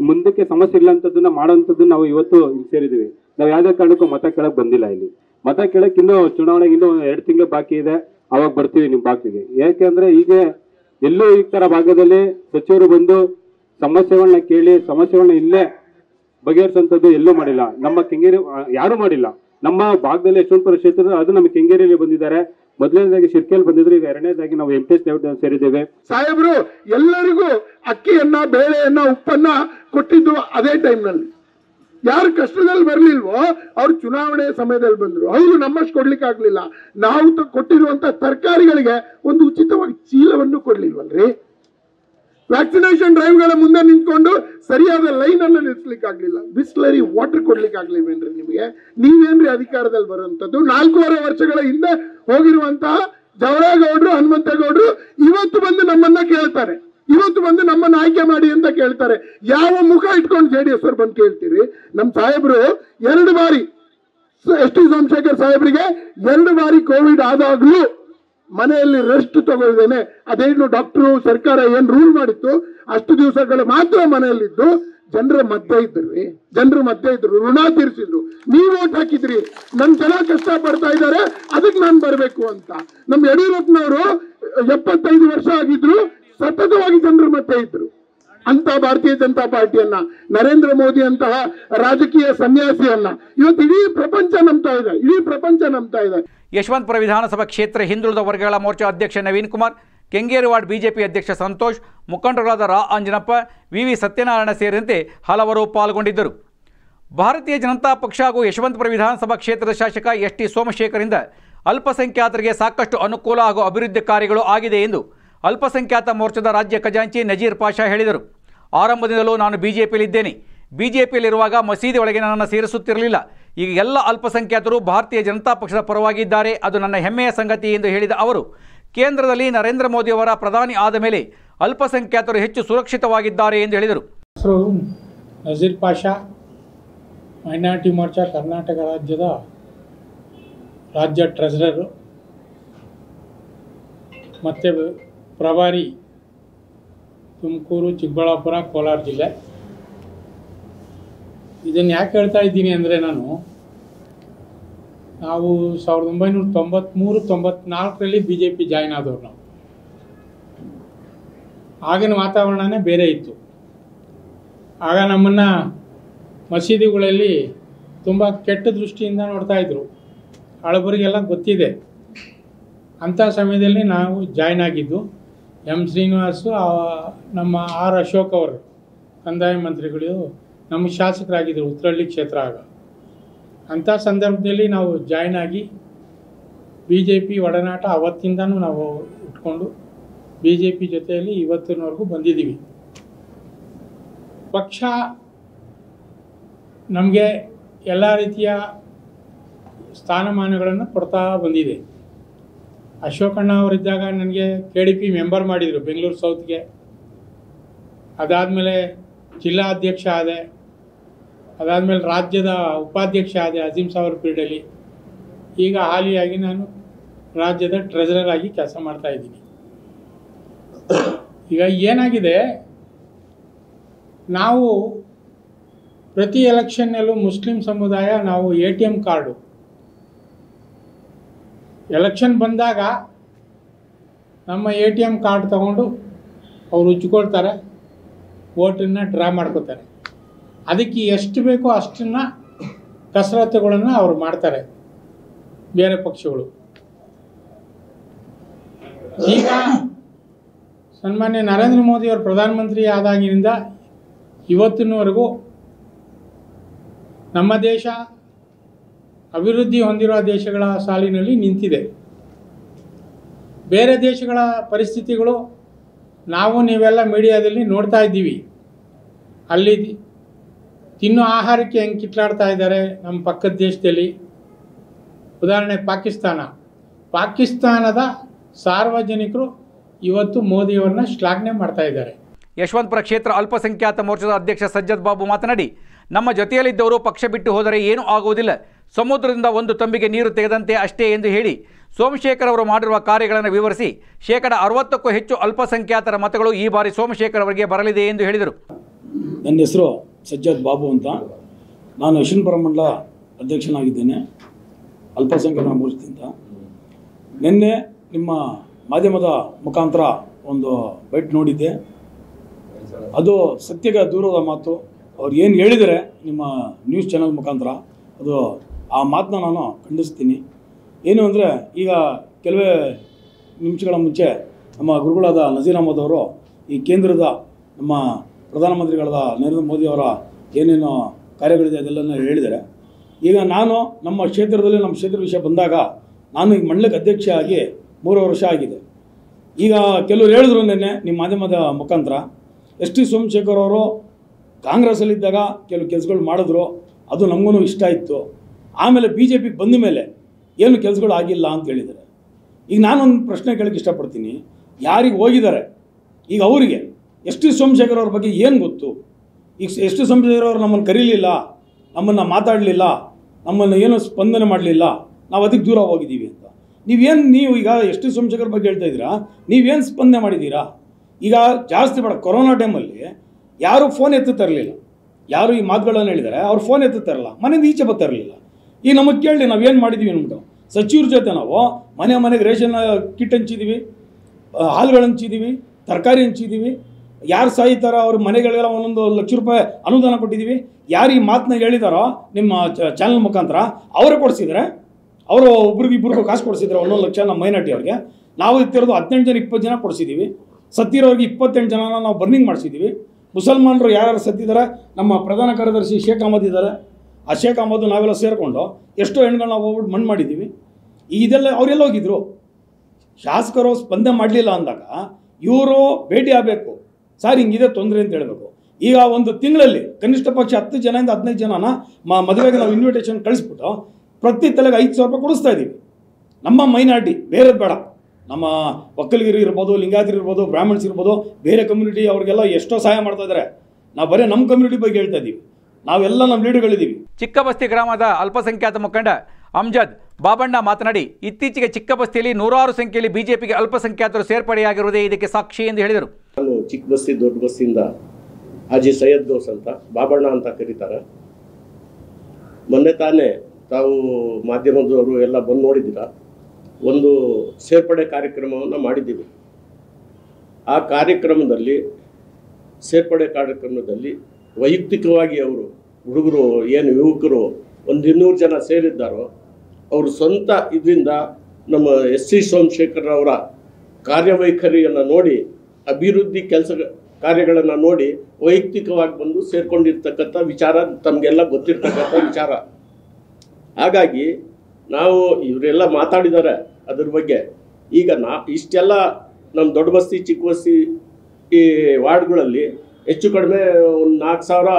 ಮುಂದಕ್ಕೆ ಸಮಸ್ಯೆ ಇಲ್ಲಂಥದ್ದನ್ನ ಮಾಡೋಂಥದ್ದು ನಾವು ಇವತ್ತು ಸೇರಿದೀವಿ. ನಾವು ಯಾವುದೇ ಕಾರಣಕ್ಕೂ ಮತ ಕೇಳಕ್ ಬಂದಿಲ್ಲ. ಇಲ್ಲಿ ಮತ ಕೇಳಕ್ ಇನ್ನೂ ಚುನಾವಣೆಗೆ ಇನ್ನೂ 2 ತಿಂಗಳು ಬಾಕಿ ಇದೆ, ಅವಾಗ ಬರ್ತೀವಿ ನಿಮ್ ಬಾಕಿಗೆ. ಯಾಕೆಂದ್ರೆ ಈಗ ಎಲ್ಲೂ ಈ ತರ ಭಾಗದಲ್ಲಿ ಸಚಿವರು ಬಂದು ಸಮಸ್ಯೆಗಳನ್ನ ಕೇಳಿ ಸಮಸ್ಯೆಗಳನ್ನ ಇಲ್ಲೇ ಬಗೆಹರಿಸುವಂಥದ್ದು ಎಲ್ಲೂ ಮಾಡಿಲ್ಲ. ನಮ್ಮ ಕೆಂಗೇರಿ ಯಾರು ಮಾಡಿಲ್ಲ, ನಮ್ಮ ಭಾಗದಲ್ಲಿ ಯಶವಂತಪುರ ಕ್ಷೇತ್ರದ ಅದು ನಮ್ಮ ಕೆಂಗೇರಿಯಲ್ಲಿ ಬಂದಿದ್ದಾರೆ. ಮೊದಲನೇದಾಗಿ ಶಿರ್ಕೆಲ್ ಬಂದಿದ್ರು, ಈಗ ಎರಡನೇದಾಗಿ ನಾವು ಎಂಟಿಎಸ್ ಲೇಔಟ್ ಸೇರಿದ್ದೇವೆ. ಸಾಹೇಬರು ಎಲ್ಲರಿಗೂ ಅಕ್ಕಿಯನ್ನ ಬೇಳೆಯನ್ನ ಉಪ್ಪನ್ನ ಕೊಟ್ಟಿದ್ದು ಅದೇ ಟೈಮ್ನಲ್ಲಿ. ಯಾರು ಕಷ್ಟದಲ್ಲಿ ಬರಲಿಲ್ವೋ ಅವ್ರು ಚುನಾವಣೆ ಸಮಯದಲ್ಲಿ ಬಂದ್ರು. ಅವರು ನಮ್ಮಷ್ಟು ಕೊಡ್ಲಿಕ್ಕೆ ಆಗ್ಲಿಲ್ಲ. ನಾವು ಕೊಟ್ಟಿರುವಂತ ತರಕಾರಿಗಳಿಗೆ ಒಂದು ಉಚಿತವಾಗಿ ಚೀಲವನ್ನು ಕೊಡ್ಲಿಲ್ವಲ್ರಿ. ವ್ಯಾಕ್ಸಿನೇಷನ್ ಡ್ರೈವ್ಗಳ ಮುಂದೆ ನಿಂತ್ಕೊಂಡು ಸರಿಯಾದ ಲೈನ್ ಅನ್ನು ನಿಲ್ಲಿಸ್ಲಿಕ್ಕೆ ಆಗ್ಲಿಲ್ಲ. ಬಿಸ್ಲರಿ ವಾಟರ್ ಕೊಡ್ಲಿಕ್ಕೆ ಆಗ್ಲಿಲ್ವೇನ್ರಿ ನಿಮಗೆ? ನೀವೇನ್ರಿ ಅಧಿಕಾರದಲ್ಲಿ ಬರುವಂತದ್ದು? 4.5 ವರ್ಷಗಳ ಹಿಂದೆ ಹೋಗಿರುವಂತಹ ಜವರೇಗೌಡರು ಹನುಮಂತೇಗೌಡರು ಇವತ್ತು ಬಂದು ನಮ್ಮನ್ನ ಕೇಳ್ತಾರೆ, ಇವತ್ತು ಬಂದು ನಮ್ಮನ್ನ ಆಯ್ಕೆ ಮಾಡಿ ಅಂತ ಕೇಳ್ತಾರೆ. ಯಾವ ಮುಖ ಇಟ್ಕೊಂಡು JDS ಅವ್ರು ಬಂದು ಕೇಳ್ತೀರಿ? ನಮ್ಮ ಸಾಹೇಬರು 2 ಬಾರಿ ST Somashekhar ಸಾಹೇಬರಿಗೆ 2 ಬಾರಿ ಕೋವಿಡ್ ಆದಾಗ್ಲೂ ಮನೆಯಲ್ಲಿ ರೆಸ್ಟ್ ತಗೊಳ್ದೇನೆ, ಅದೇನು ಡಾಕ್ಟರ್ ಸರ್ಕಾರ ಏನ್ ರೂಲ್ ಮಾಡಿತ್ತು ಅಷ್ಟು ದಿವಸಗಳು ಮಾತ್ರ ಮನೆಯಲ್ಲಿದ್ದು ಜನರ ಮಧ್ಯೆ ಇದ್ರು, ಋಣ ತೀರಿಸಿದ್ರು. ನೀವು ಓಟ್ ಹಾಕಿದ್ರಿ, ನನ್ನ ಜನ ಕಷ್ಟ ಪಡ್ತಾ ಇದ್ದಾರೆ, ಅದಕ್ಕೆ ನಾನು ಬರಬೇಕು ಅಂತ. ನಮ್ಮ ಯಡಿಯೂರಪ್ಪನವರು 75 ವರ್ಷ ಆಗಿದ್ರು, ಸತತವಾಗಿ ಜನರ ಮಧ್ಯೆ ಇದ್ರು. ಅಂತ ಭಾರತೀಯ ಜನತಾ ಪಾರ್ಟಿಯನ್ನ, ನರೇಂದ್ರ ಮೋದಿ ಅಂತಹ ರಾಜಕೀಯ ಸನ್ಯಾಸಿಯನ್ನ ಇವತ್ತು ಇಡೀ ಪ್ರಪಂಚ ನಂಬ್ತಾ ಇದೆ. ಯಶವಂತಪುರ ವಿಧಾನಸಭಾ ಕ್ಷೇತ್ರ ಹಿಂದುಳಿದ ವರ್ಗಗಳ ಮೋರ್ಚಾ ಅಧ್ಯಕ್ಷ ನವೀನ್ ಕುಮಾರ್, ಕೆಂಗೇರಿ ವಾರ್ಡ್ ಬಿಜೆಪಿ ಅಧ್ಯಕ್ಷ ಸಂತೋಷ್, ಮುಖಂಡರುಗಳಾದ ಅಜಾನಪ್ಪ, VV Satyanarayan ಸೇರಿದಂತೆ ಹಲವರು ಪಾಲ್ಗೊಂಡಿದ್ದರು. ಭಾರತೀಯ ಜನತಾ ಪಕ್ಷ ಹಾಗೂ ಯಶವಂತಪುರ ವಿಧಾನಸಭಾ ಕ್ಷೇತ್ರದ ಶಾಸಕ ST Somashekhar ಅಲ್ಪಸಂಖ್ಯಾತರಿಗೆ ಸಾಕಷ್ಟು ಅನುಕೂಲ ಹಾಗೂ ಅಭಿವೃದ್ಧಿ ಕಾರ್ಯಗಳು ಆಗಿದೆ ಎಂದು ಅಲ್ಪಸಂಖ್ಯಾತ ಮೋರ್ಚಾದ ರಾಜ್ಯ ಖಜಾಂಚಿ ನಜೀರ್ ಪಾಷಾ ಹೇಳಿದರು. ಆರಂಭದಿಂದಲೂ ನಾನು ಬಿಜೆಪಿಯಲ್ಲಿದ್ದೇನೆ. ಬಿಜೆಪಿಯಲ್ಲಿರುವಾಗ ಮಸೀದಿ ಒಳಗೆ ನನ್ನನ್ನು ಸೇರಿಸುತ್ತಿರಲಿಲ್ಲ. ಈಗ ಎಲ್ಲ ಅಲ್ಪಸಂಖ್ಯಾತರು ಭಾರತೀಯ ಜನತಾ ಪಕ್ಷದ ಪರವಾಗಿದ್ದಾರೆ, ಅದು ನನ್ನ ಹೆಮ್ಮೆಯ ಸಂಗತಿ ಎಂದು ಹೇಳಿದ ಅವರು, ಕೇಂದ್ರದಲ್ಲಿ ನರೇಂದ್ರ ಮೋದಿಯವರ ಪ್ರಧಾನಿ ಆದ ಮೇಲೆ ಅಲ್ಪಸಂಖ್ಯಾತರು ಹೆಚ್ಚು ಸುರಕ್ಷಿತವಾಗಿದ್ದಾರೆ ಎಂದು ಹೇಳಿದರು. ನಜೀರ್ ಪಾಷಾ, ಮೈನಾರಿಟಿ ಮೋರ್ಚಾ ಕರ್ನಾಟಕ ರಾಜ್ಯದ ರಾಜ್ಯ ಟ್ರೆಜರರು ಮತ್ತು ಪ್ರಭಾರಿ ತುಮಕೂರು, ಚಿಕ್ಕಬಳ್ಳಾಪುರ, ಕೋಲಾರ ಜಿಲ್ಲೆ. ಇದನ್ನು ಯಾಕೆ ಹೇಳ್ತಾ ಇದ್ದೀನಿ ಅಂದರೆ, ನಾವು 1993-94ರಲ್ಲಿ BJP ಜಾಯ್ನ್ ಆದವ್ರು. ನಾವು ಆಗಿನ ವಾತಾವರಣನೇ ಬೇರೆ ಇತ್ತು. ಆಗ ನಮ್ಮನ್ನು ಮಸೀದಿಗಳಲ್ಲಿ ತುಂಬ ಕೆಟ್ಟ ದೃಷ್ಟಿಯಿಂದ ನೋಡ್ತಾಯಿದ್ರು. ಹಳಬರಿಗೆಲ್ಲ ಗೊತ್ತಿದೆ. ಅಂಥ ಸಮಯದಲ್ಲಿ ನಾವು ಜಾಯ್ನ್ ಆಗಿದ್ದು. M. Srinivas, ನಮ್ಮ R. Ashok ಅವರು ಕಂದಾಯ ಮಂತ್ರಿಗಳು, ನಮ್ಮ ಶಾಸಕರಾಗಿದ್ದರು ಉತ್ತರಹಳ್ಳಿ ಕ್ಷೇತ್ರ. ಆಗ ಅಂಥ ಸಂದರ್ಭದಲ್ಲಿ ನಾವು ಜಾಯ್ನ್ ಆಗಿ BJP ಒಡನಾಟ ಅವತ್ತಿಂದನೂ ನಾವು ಇಟ್ಕೊಂಡು BJP ಜೊತೆಯಲ್ಲಿ ಇವತ್ತಿನವರೆಗೂ ಬಂದಿದ್ದೀವಿ. ಪಕ್ಷ ನಮಗೆ ಎಲ್ಲ ರೀತಿಯ ಸ್ಥಾನಮಾನಗಳನ್ನು ಕೊಡ್ತಾ ಬಂದಿದೆ. ಅಶೋಕಣ್ಣ ಅವರಿದ್ದಾಗ ನನಗೆ KDP ಮೆಂಬರ್ ಮಾಡಿದರು ಬೆಂಗಳೂರು ಸೌತ್ಗೆ. ಅದಾದಮೇಲೆ ಜಿಲ್ಲಾ ಅಧ್ಯಕ್ಷ ಆದೆ. ಅದಾದಮೇಲೆ ರಾಜ್ಯದ ಉಪಾಧ್ಯಕ್ಷ ಆದೆ ಅಜೀಮ್ ಸಾವರ್ ಪೀರಿಯಡಲ್ಲಿ. ಈಗ ಹಾಲಿಯಾಗಿ ನಾನು ರಾಜ್ಯದ ಟ್ರೆಜರರ್ ಆಗಿ ಕೆಲಸ ಮಾಡ್ತಾಯಿದ್ದೀನಿ. ಈಗ ಏನಾಗಿದೆ, ನಾವು ಪ್ರತಿ ಎಲೆಕ್ಷನ್ನಲ್ಲೂ ಮುಸ್ಲಿಂ ಸಮುದಾಯ ನಾವು ATM ಕಾರ್ಡು ಎಲೆಕ್ಷನ್ ಬಂದಾಗ ನಮ್ಮ ATM ಕಾರ್ಡ್ ತಗೊಂಡು ಅವರು ಉಜ್ಕೊಳ್ತಾರೆ, ವೋಟನ್ನು ಡ್ರಾ ಮಾಡ್ಕೋತಾರೆ. ಅದಕ್ಕೆ ಎಷ್ಟು ಬೇಕೋ ಅಷ್ಟನ್ನು ಕಸರತ್ತುಗಳನ್ನು ಅವರು ಮಾಡ್ತಾರೆ ಬೇರೆ ಪಕ್ಷಗಳು. ಈಗ ಸನ್ಮಾನ್ಯ ನರೇಂದ್ರ ಮೋದಿಯವರು ಪ್ರಧಾನಮಂತ್ರಿ ಆದಾಗಿನಿಂದ ಇವತ್ತಿನವರೆಗೂ ನಮ್ಮ ದೇಶ ಅಭಿವೃದ್ಧಿ ಹೊಂದಿರುವ ದೇಶಗಳ ಸಾಲಿನಲ್ಲಿ ನಿಂತಿದೆ. ಬೇರೆ ದೇಶಗಳ ಪರಿಸ್ಥಿತಿಗಳು ನಾವು ನೀವೆಲ್ಲ ಮೀಡಿಯಾದಲ್ಲಿ ನೋಡ್ತಾ ಇದ್ದೀವಿ. ಅಲ್ಲಿ ತಿನ್ನೋ ಆಹಾರಕ್ಕೆ ಹೆಂಗೆ ಕಿತ್ತಾಡ್ತಾ ಇದ್ದಾರೆ ನಮ್ಮ ಪಕ್ಕದ ದೇಶದಲ್ಲಿ. ಉದಾಹರಣೆ ಪಾಕಿಸ್ತಾನದ ಸಾರ್ವಜನಿಕರು ಇವತ್ತು ಮೋದಿಯವ್ರನ್ನ ಶ್ಲಾಘನೆ ಮಾಡ್ತಾ ಇದ್ದಾರೆ. ಯಶವಂತಪುರ ಕ್ಷೇತ್ರ ಅಲ್ಪಸಂಖ್ಯಾತ ಮೋರ್ಚಾದ ಅಧ್ಯಕ್ಷ ಸಜ್ಜದ್ ಬಾಬು ಮಾತನಾಡಿ, ನಮ್ಮ ಜೊತೆಯಲ್ಲಿದ್ದವರು ಪಕ್ಷ ಬಿಟ್ಟು ಹೋದರೆ ಏನೂ ಆಗುವುದಿಲ್ಲ, ಸಮುದ್ರದಿಂದ ಒಂದು ತಂಬಿಗೆ ನೀರು ತೆಗೆದಂತೆ ಅಷ್ಟೇ ಎಂದು ಹೇಳಿ ಸೋಮಶೇಖರ್ ಅವರು ಮಾಡಿರುವ ಕಾರ್ಯಗಳನ್ನು ವಿವರಿಸಿ 60%ಕ್ಕೂ ಹೆಚ್ಚು ಅಲ್ಪಸಂಖ್ಯಾತರ ಮತಗಳು ಈ ಬಾರಿ ಸೋಮಶೇಖರ್ ಅವರಿಗೆ ಬರಲಿದೆ ಎಂದು ಹೇಳಿದರು. ನನ್ನ ಹೆಸರು ಸಜ್ಜದ್ ಬಾಬು ಅಂತ. ನಾನು ಯಶವಂತಪುರ ಮಂಡಲ ಅಧ್ಯಕ್ಷನಾಗಿದ್ದೇನೆ ಅಲ್ಪಸಂಖ್ಯಾತರ ಮೋರ್ಚಾದಿಂದ. ನಿನ್ನೆ ನಿಮ್ಮ ಮಾಧ್ಯಮದ ಮುಖಾಂತರ ಒಂದು ಬೈಟ್ ನೋಡಿದ್ದೆ. ಅದು ಸತ್ಯಕ್ಕೆ ದೂರದ ಮಾತು. ಅವ್ರು ಏನು ಹೇಳಿದರೆ ನಿಮ್ಮ ನ್ಯೂಸ್ ಚಾನಲ್ ಮುಖಾಂತರ ಅದು ಆ ಮಾತನ್ನ ನಾನು ಖಂಡಿಸ್ತೀನಿ. ಏನು ಅಂದರೆ ಈಗ ಕೆಲವೇ ನಿಮಿಷಗಳ ಮುಂಚೆ ನಮ್ಮ ಗುರುಗಳಾದ ನಜೀರ್ ಅಹಮದ್ ಅವರು ಈ ಕೇಂದ್ರದ ನಮ್ಮ ಪ್ರಧಾನಮಂತ್ರಿಗಳಾದ ನರೇಂದ್ರ ಮೋದಿ ಅವರ ಏನೇನು ಕಾರ್ಯಗಳಿದೆ ಅದೆಲ್ಲನೂ ಹೇಳಿದ್ದಾರೆ. ಈಗ ನಾನು ನಮ್ಮ ಕ್ಷೇತ್ರದಲ್ಲಿ ನಮ್ಮ ಕ್ಷೇತ್ರ ವಿಷಯ ಬಂದಾಗ ನಾನು ಈಗ ಮಂಡಲಕ್ಕೆ ಅಧ್ಯಕ್ಷ ಆಗಿ 3 ವರ್ಷ ಆಗಿದೆ. ಈಗ ಕೆಲವರು ಹೇಳಿದ್ರು ನಿನ್ನೆ ನಿಮ್ಮ ಮಾಧ್ಯಮದ ಮುಖಾಂತರ ಎಸ್ ಟಿ ಸೋಮಶೇಖರ್ ಅವರು ಕಾಂಗ್ರೆಸ್ಸಲ್ಲಿದ್ದಾಗ ಕೆಲವು ಕೆಲಸಗಳು ಮಾಡಿದ್ರು, ಅದು ನಮಗೂ ಇಷ್ಟ ಇತ್ತು. ಆಮೇಲೆ ಬಿ ಜೆ ಪಿಗೆ ಬಂದ ಮೇಲೆ ಏನು ಕೆಲಸಗಳು ಆಗಿಲ್ಲ ಅಂತ ಹೇಳಿದ್ದಾರೆ. ಈಗ ನಾನೊಂದು ಪ್ರಶ್ನೆ ಕೇಳಕ್ಕೆ ಇಷ್ಟಪಡ್ತೀನಿ, ಯಾರಿಗೆ ಹೋಗಿದ್ದಾರೆ ಈಗ ಅವರಿಗೆ ಎಸ್ ಟಿ ಸೋಮಶೇಖರ್ ಅವ್ರ ಬಗ್ಗೆ ಏನು ಗೊತ್ತು? ಈಗ ಎಸ್ ಟಿ ಸೋಮಶೇಖರ್ ಅವರು ನಮ್ಮನ್ನು ಕರೀಲಿಲ್ಲ, ನಮ್ಮನ್ನು ಮಾತಾಡಲಿಲ್ಲ, ನಮ್ಮನ್ನು ಏನೋ ಸ್ಪಂದನೆ ಮಾಡಲಿಲ್ಲ, ನಾವು ಅದಕ್ಕೆ ದೂರ ಹೋಗಿದ್ದೀವಿ ಅಂತ ನೀವು ಈಗ ಎಸ್ ಟಿ ಸೋಮಶೇಖರ್ ಬಗ್ಗೆ ಹೇಳ್ತಾ ಇದ್ದೀರಾ, ನೀವೇನು ಸ್ಪಂದನೆ ಮಾಡಿದ್ದೀರಾ? ಈಗ ಜಾಸ್ತಿ ಬೇಡ, ಕೊರೋನಾ ಟೈಮಲ್ಲಿ ಯಾರೂ ಫೋನ್ ಎತ್ತುತ್ತಾ ಇರಲಿಲ್ಲ, ಯಾರು ಈ ಮಾತುಗಳನ್ನು ಹೇಳಿದ್ದಾರೆ ಅವ್ರು ಫೋನ್ ಎತ್ತುತ್ತಾ ಇರಲ್ಲ, ಮನೆಯಿಂದ ಈಚೆ ಬರ್ತಾ ಇರಲಿಲ್ಲ. ಈಗ ನಮಗೆ ಕೇಳಿ ನಾವೇನು ಮಾಡಿದ್ದೀವಿ ಅನ್ಬಿಟ್ಟು ಸಚಿವ್ರ ಜೊತೆ ನಾವು ಮನೆ ಮನೆಗೆ ರೇಷನ್ ಕಿಟ್ ಹಂಚಿದ್ದೀವಿ, ಹಾಲುಗಳು ಹಂಚಿದ್ದೀವಿ, ತರಕಾರಿ ಹಂಚಿದ್ದೀವಿ. ಯಾರು ಸಾಯ್ತಾರೋ ಅವ್ರ ಮನೆಗಳಿಗೆಲ್ಲ ₹1,00,000 ಅನುದಾನ ಕೊಟ್ಟಿದ್ದೀವಿ. ಯಾರು ಈ ಮಾತನ್ನ ಹೇಳಿದಾರೋ ನಿಮ್ಮ ಚಾನಲ್ ಮುಖಾಂತರ ಅವರೇ ಕೊಡಿಸಿದರೆ, ಅವರು ಒಬ್ರಿಗಿಬ್ರಿಗೂ ಕಾಸು ಕೊಡಿಸಿದ್ರೆ ₹1,00,000 ನಮ್ಮ ಮೈನಾರಿಟಿ ಅವ್ರಿಗೆ. ನಾವು ಇತ್ತಿರೋದು 18 ಜನ 20 ಜನ ಕೊಡಿಸಿದ್ದೀವಿ, ಸತ್ತಿರೋರಿಗೆ 28 ಜನನ ನಾವು ಬರ್ನಿಂಗ್ ಮಾಡಿಸಿದ್ದೀವಿ. ಮುಸಲ್ಮಾನರು ಯಾರು ಸತ್ತಿದ್ದಾರೆ, ನಮ್ಮ ಪ್ರಧಾನ ಕಾರ್ಯದರ್ಶಿ ಶೇಖ್ ಅಹಮದ್ ಇದ್ದಾರೆ, ಆ ಶೇಖ್ ಅಹಮದ್ ನಾವೆಲ್ಲ ಸೇರಿಕೊಂಡು ಎಷ್ಟೋ ಹೆಣ್ಗಳನ್ನ ಹೋಗ್ಬಿಟ್ಟು ಮಣ್ಣು ಮಾಡಿದ್ದೀವಿ. ಇದೆಲ್ಲ ಅವರೆಲ್ಲ ಹೋಗಿದ್ರು. ಶಾಸಕರು ಸ್ಪಂದನೆ ಮಾಡಲಿಲ್ಲ ಅಂದಾಗ ಇವರು ಭೇಟಿ ಆಗಬೇಕು, ಸರ್ ಹಿಂಗಿದೆ ತೊಂದರೆ ಅಂತ ಹೇಳಬೇಕು. ಈಗ ಒಂದು ತಿಂಗಳಲ್ಲಿ ಕನಿಷ್ಠ ಪಕ್ಷ 10 ಜನಿಂದ 15 ಜನನ ಮದುವೆಗೆ ನಾವು ಇನ್ವಿಟೇಷನ್ ಕಳಿಸ್ಬಿಟ್ಟು ಪ್ರತಿ ತಲೆಗೆ ₹5,000 ಕೊಡಿಸ್ತಾ ಇದ್ದೀವಿ. ನಮ್ಮ ಮೈನಾರಿಟಿ ಬೇರೆದು ಬೇಡ, ನಮ್ಮ ಒಕ್ಕಲಿಗರು ಇರ್ಬೋದು, ಲಿಂಗಾಯತರು ಇರ್ಬೋದು, ಬ್ರಾಹ್ಮಣ್ಸ್ ಇರ್ಬೋದು, ಬೇರೆ ಕಮ್ಯುನಿಟಿ ಅವ್ರಿಗೆಲ್ಲ ಎಷ್ಟೋ ಸಹಾಯ ಮಾಡ್ತಾ ಇದ್ದಾರೆ. ನಾವು ಬರೀ ನಮ್ಮ ಕಮ್ಯುನಿಟಿ ಬಗ್ಗೆ ಹೇಳ್ತಾ ಇದ್ದೀವಿ, ನಾವೆಲ್ಲ ನಮ್ಮ ಲೀಡರ್ಗಳಿದ್ದೀವಿ. ಚಿಕ್ಕಬಸ್ತಿ ಗ್ರಾಮದ ಅಲ್ಪಸಂಖ್ಯಾತ ಮುಖಂಡ ಅಮ್ಜದ್ ಬಾಬಣ್ಣ ಮಾತನಾಡಿ, ಇತ್ತೀಚೆಗೆ ಚಿಕ್ಕಬಸ್ತಿಯಲ್ಲಿ 100 ಸಂಖ್ಯೆಯಲ್ಲಿ ಬಿಜೆಪಿಗೆ ಅಲ್ಪಸಂಖ್ಯಾತರು ಸೇರ್ಪಡೆಯಾಗಿರುವುದೇ ಇದಕ್ಕೆ ಸಾಕ್ಷಿ ಎಂದು ಹೇಳಿದರು. ನಾನು ಚಿಕ್ಕಬಸ್ತಿ ದೊಡ್ಡ ಬಸ್ತಿಯಿಂದ ಅಜಿ ಸೈಯದ್ ದೋಸ್ ಅಂತ, ಬಾಬಣ್ಣ ಅಂತ ಕರೀತಾರೆ. ಮೊನ್ನೆ ತಾನೇ ತಾವು ಮಾಧ್ಯಮದವರು ಎಲ್ಲ ಬಂದು ನೋಡಿದ್ದೀರಾ, ಒಂದು ಸೇರ್ಪಡೆ ಕಾರ್ಯಕ್ರಮವನ್ನು ಮಾಡಿದ್ದೀವಿ. ಆ ಕಾರ್ಯಕ್ರಮದಲ್ಲಿ ವೈಯಕ್ತಿಕವಾಗಿ ಅವರು ಹುಡುಗರು ಏನು ಯುವಕರು ಒಂದು 200 ಜನ ಸೇರಿದ್ದಾರೋ ಅವರು ಸ್ವಂತ ಇದರಿಂದ ನಮ್ಮ ಎಸ್ ಸಿ ಸೋಮಶೇಖರ್ ಅವರ ಕಾರ್ಯವೈಖರಿಯನ್ನು ನೋಡಿ, ಅಭಿವೃದ್ಧಿ ಕೆಲಸ ಕಾರ್ಯಗಳನ್ನು ನೋಡಿ ವೈಯಕ್ತಿಕವಾಗಿ ಬಂದು ಸೇರ್ಕೊಂಡಿರ್ತಕ್ಕಂಥ ವಿಚಾರ ತಮಗೆಲ್ಲ ಗೊತ್ತಿರ್ತಕ್ಕಂಥ ವಿಚಾರ. ಹಾಗಾಗಿ ನಾವು ಇವರೆಲ್ಲ ಮಾತಾಡಿದ್ದಾರೆ ಅದ್ರ ಬಗ್ಗೆ. ಈಗ ಇಷ್ಟೆಲ್ಲ ನಮ್ಮ ದೊಡ್ಡ ಬಸ್ತಿ ಚಿಕ್ಕ ಬಸ್ತಿ ಈ ವಾರ್ಡ್ಗಳಲ್ಲಿ ಹೆಚ್ಚು ಕಡಿಮೆ ಒಂದು 4,000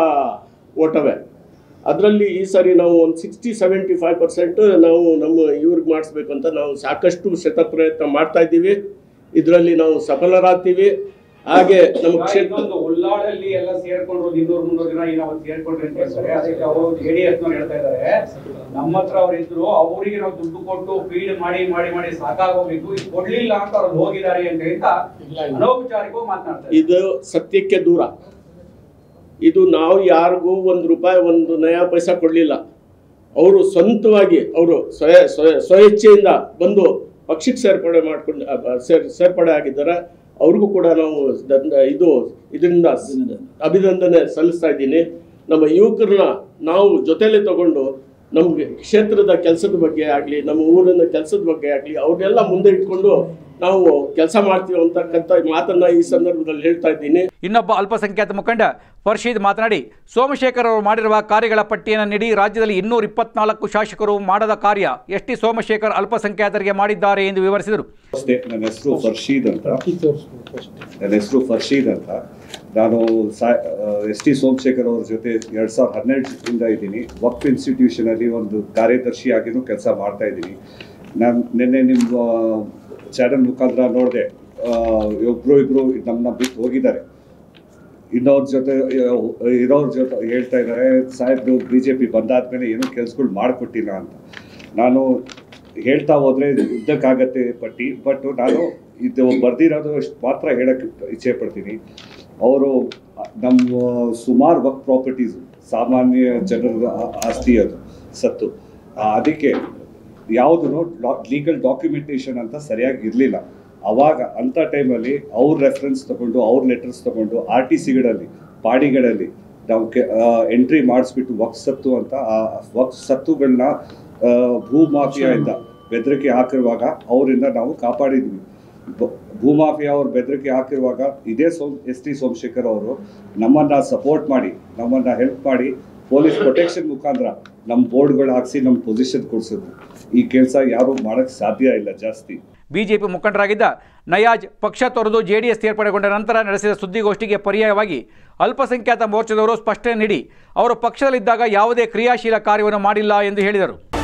ಓಟವೆ. ಅದರಲ್ಲಿ ಈ ಸಾರಿ ನಾವು ಒಂದು 60-75% ನಾವು ನಮ್ಮ ಇವ್ರಿಗೆ ಮಾಡಿಸ್ಬೇಕಂತ ನಾವು ಸಾಕಷ್ಟು ಶತಪ್ರಯತ್ನ ಮಾಡ್ತಾ ಇದ್ದೀವಿ. ಇದರಲ್ಲಿ ನಾವು ಸಫಲರಾಗ್ತೀವಿ. ಹಾಗೆ ನಮ್ಮ ಕ್ಷೇತ್ರ ಉಳ್ಳಾಳಲ್ಲಿ ಎಲ್ಲ ಸೇರ್ಕೊಂಡ್ರು 200-300 ಜನ ಈಗ ಅವ್ರು ಸೇರ್ಕೊಂಡ್ರಿ ಅಂತ ಹೇಳ್ತಾರೆ. ಅದಕ್ಕೆ ಅವರು ಜೆಡಿಎಸ್ನವ್ರು ಹೇಳ್ತಾ ಇದ್ದಾರೆ ನಮ್ಮ ಹತ್ರ ಅವ್ರು ಇದ್ರು, ಅವರಿಗೆ ನಾವು ದುಡ್ಡು ಕೊಟ್ಟು ಫೀಡ್ ಮಾಡಿ ಮಾಡಿ ಮಾಡಿ ಸಾಕಾಗೋಗ್ಬೇಕು, ಇದು ಕೊಡ್ಲಿಲ್ಲ ಅಂತ ಅವ್ರು ಹೋಗಿದ್ದಾರೆ ಅಂತ ಹೇಳ್ತಾ ಅನೌಪಚಾರಿಕವಾಗಿ ಮಾತನಾಡ್ತಾರೆ. ಇದು ಸತ್ಯಕ್ಕೆ ದೂರ. ಇದು ನಾವು ಯಾರಿಗೂ ₹1 ಒಂದು ನಯಾ ಪೈಸಾ ಕೊಡಲಿಲ್ಲ. ಅವರು ಸ್ವಂತವಾಗಿ ಅವರು ಸ್ವಇಚ್ಛೆಯಿಂದ ಬಂದು ಪಕ್ಷಕ್ಕೆ ಸೇರ್ಪಡೆ ಆಗಿದ್ದಾರೆ. ಅವ್ರಿಗೂ ಕೂಡ ನಾವು ಇದರಿಂದ ಅಭಿನಂದನೆ ಸಲ್ಲಿಸ್ತಾ ಇದ್ದೀನಿ. ನಮ್ಮ ಯುವಕರನ್ನ ನಾವು ಜೊತೆಯಲ್ಲೇ ತಗೊಂಡು ನಮಗೆ ಕ್ಷೇತ್ರದ ಕೆಲಸದ ಬಗ್ಗೆ ಆಗಲಿ, ನಮ್ಮ ಊರಿನ ಕೆಲಸದ ಬಗ್ಗೆ ಆಗಲಿ ಅವ್ರನ್ನೆಲ್ಲ ಮುಂದೆ ಇಟ್ಕೊಂಡು ನಾವು ಕೆಲಸ ಮಾಡ್ತೀವಿ ಅಂತಕ್ಕಂಥ ಮಾತನ್ನ ಈ ಸಂದರ್ಭದಲ್ಲಿ ಹೇಳ್ತಾ ಇದ್ದೀನಿ. ಇನ್ನೊಬ್ಬ ಅಲ್ಪಸಂಖ್ಯಾತ ಮುಖಂಡ ಫರ್ಷೀದ್ ಮಾತನಾಡಿ, ಸೋಮಶೇಖರ್ ಅವರು ಮಾಡಿರುವ ಕಾರ್ಯಗಳ ಪಟ್ಟಿಯನ್ನು ನೀಡಿ ರಾಜ್ಯದಲ್ಲಿ 224 ಶಾಸಕರು ಮಾಡದ ಕಾರ್ಯ ಎಸ್ ಟಿ ಸೋಮಶೇಖರ್ ಅಲ್ಪಸಂಖ್ಯಾತರಿಗೆ ಮಾಡಿದ್ದಾರೆ ಎಂದು ವಿವರಿಸಿದರು. ನನ್ನ ಹೆಸರು ಫರ್ಷೀದ್ ಅಂತ. ನಾನು ಎಸ್ ಟಿ ಸೋಮಶೇಖರ್ ಅವ್ರ ಜೊತೆ 2012 ಇದ್ದೀನಿ. ವಕ್ಫ್ ಇನ್ಸ್ಟಿಟ್ಯೂಷನಲ್ಲಿ ಒಂದು ಕಾರ್ಯದರ್ಶಿಯಾಗಿಯೂ ಕೆಲಸ ಮಾಡ್ತಾ ಇದ್ದೀನಿ. ನಾನು ನಿನ್ನೆ ನಿಮ್ಮ ಚಾನಲ್ ಮುಖಾಂತರ ನೋಡಿದೆ, ಒಬ್ರು ನಮ್ಮನ್ನ ಬಿಟ್ಟು ಹೋಗಿದ್ದಾರೆ, ಇರೋರ ಜೊತೆ ಹೇಳ್ತಾ ಇದ್ದಾರೆ ಸಾಹೇಬ್ರು BJP ಬಂದಾದ್ಮೇಲೆ ಏನೂ ಕೆಲಸಗಳು ಮಾಡಿಕೊಟ್ಟಿಲ್ಲ ಅಂತ. ನಾನು ಹೇಳ್ತಾ ಹೋದರೆ ಇದ್ದಕ್ಕಾಗತ್ತೆ ಪಟ್ಟಿ, ಬಟ್ ನಾನು ಇದು ಬರ್ದಿರೋದು ಅಷ್ಟು ಮಾತ್ರ ಹೇಳೋಕ್ಕೆ ಇಚ್ಛೆ ಪಡ್ತೀನಿ. ಅವರು ನಮ್ಮ ಸುಮಾರು ವರ್ಕ್ ಪ್ರಾಪರ್ಟೀಸು ಸಾಮಾನ್ಯ ಜನರ ಆಸ್ತಿ ಅದು ಸತ್ತು, ಅದಕ್ಕೆ ಯಾವುದೂ ಲೀಗಲ್ ಡಾಕ್ಯುಮೆಂಟೇಷನ್ ಅಂತ ಸರಿಯಾಗಿ ಇರಲಿಲ್ಲ. ಆವಾಗ ಅಂಥ ಟೈಮಲ್ಲಿ ಅವ್ರ ರೆಫರೆನ್ಸ್ ತೊಗೊಂಡು ಅವ್ರ ಲೆಟರ್ಸ್ ತೊಗೊಂಡು RTCಗಳಲ್ಲಿ ಪಾಡಿಗಳಲ್ಲಿ ನಾವು ಎಂಟ್ರಿ ಮಾಡಿಸ್ಬಿಟ್ಟು ವಕ್ಫ್ ಸತ್ತು ಅಂತ ಆ ವಕ್ಫ್ ಸತ್ತುಗಳನ್ನ ಭೂಮಾಫಿಯಾಯಿಂದ ಬೆದರಿಕೆ ಹಾಕಿರುವಾಗ ಅವರಿಂದ ನಾವು ಕಾಪಾಡಿದ್ವಿ. ಭೂಮಾಫಿಯಾ ಅವರು ಬೆದರಿಕೆ ಹಾಕಿರುವಾಗ ಇದೇ ಎಸ್ ಟಿ ಸೋಮಶೇಖರ್ ಅವರು ನಮ್ಮನ್ನು ಸಪೋರ್ಟ್ ಮಾಡಿ ನಮ್ಮನ್ನು ಹೆಲ್ಪ್ ಮಾಡಿ ಪೊಲೀಸ್ ಪ್ರೊಟೆಕ್ಷನ್ ಮುಖಾಂತರ ನಮ್ಮ ಬೋರ್ಡ್ಗಳು ಹಾಕಿಸಿ ನಮ್ಮ ಪೊಸಿಷನ್ ಕೊಡಿಸಿದ್ರು. ಈ ಕೆಲಸ ಯಾರು ಮಾಡೋಕ್ಕೆ ಸಾಧ್ಯ ಇಲ್ಲ. ಜಾಸ್ತಿ ಬಿಜೆಪಿ ಮುಖಂಡರಾಗಿದ್ದ ನಯಾಜ್ ಪಕ್ಷ ತೊರೆದು ಜೆಡಿಎಸ್ ಸೇರ್ಪಡೆಗೊಂಡ ನಂತರ ನಡೆಸಿದ ಸುದ್ದಿಗೋಷ್ಠಿಗೆ ಪರ್ಯಾಯವಾಗಿ ಅಲ್ಪಸಂಖ್ಯಾತ ಮೋರ್ಚಾದವರು ಸ್ಪಷ್ಟನೆ ನೀಡಿ ಅವರು ಪಕ್ಷದಲ್ಲಿದ್ದಾಗ ಯಾವುದೇ ಕ್ರಿಯಾಶೀಲ ಕಾರ್ಯವನ್ನು ಮಾಡಿಲ್ಲ ಎಂದು ಹೇಳಿದರು.